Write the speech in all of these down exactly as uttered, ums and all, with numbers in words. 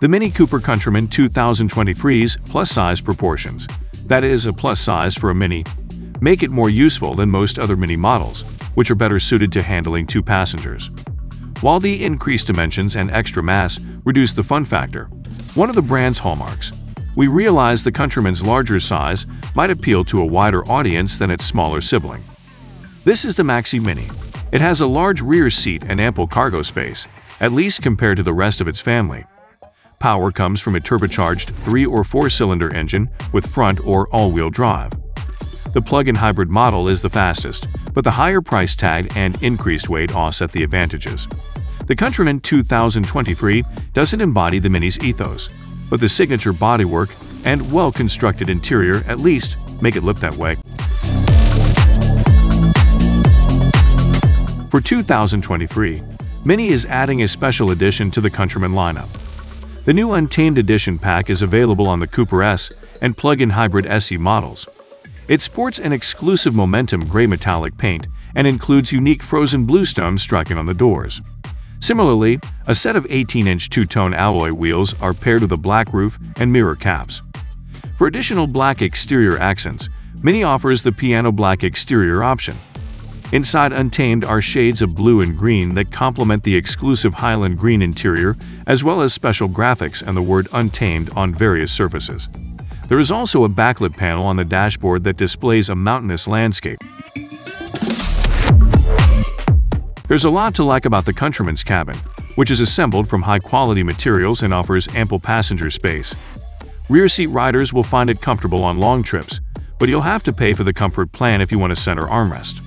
The Mini Cooper Countryman two thousand twenty-three's plus-size proportions, that is, a plus size for a Mini, make it more useful than most other Mini models, which are better suited to handling two passengers. While the increased dimensions and extra mass reduce the fun factor, one of the brand's hallmarks, we realize the Countryman's larger size might appeal to a wider audience than its smaller sibling. This is the Maxi Mini. It has a large rear seat and ample cargo space, at least compared to the rest of its family. Power comes from a turbocharged three or four cylinder engine with front or all-wheel drive. The plug-in hybrid model is the fastest, but the higher price tag and increased weight offset the advantages. The Countryman two thousand twenty-three doesn't embody the Mini's ethos, but the signature bodywork and well-constructed interior at least make it look that way. For two thousand twenty-three, Mini is adding a special edition to the Countryman lineup. The new Untamed Edition pack is available on the Cooper S and plug-in hybrid S E models. It sports an exclusive Momentum Gray metallic paint and includes unique frozen blue stone striking on the doors. Similarly, a set of eighteen inch two-tone alloy wheels are paired with a black roof and mirror caps. For additional black exterior accents, Mini offers the Piano Black exterior option. Inside Untamed are shades of blue and green that complement the exclusive Highland Green interior, as well as special graphics and the word Untamed on various surfaces. There is also a backlit panel on the dashboard that displays a mountainous landscape. There's a lot to like about the Countryman's cabin, which is assembled from high-quality materials and offers ample passenger space. Rear seat riders will find it comfortable on long trips, but you'll have to pay for the comfort plan if you want a center armrest.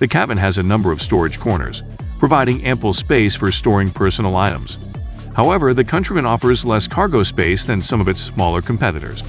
The cabin has a number of storage corners, providing ample space for storing personal items. However, the Countryman offers less cargo space than some of its smaller competitors.